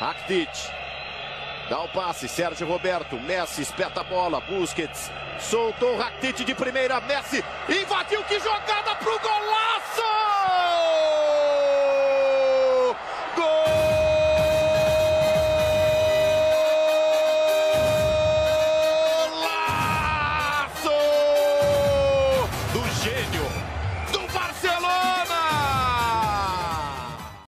Rakitic. Dá o passe, Sérgio Roberto, Messi espeta a bola, Busquets, soltou o Rakitic de primeira, Messi invadiu, que jogada pro golaço!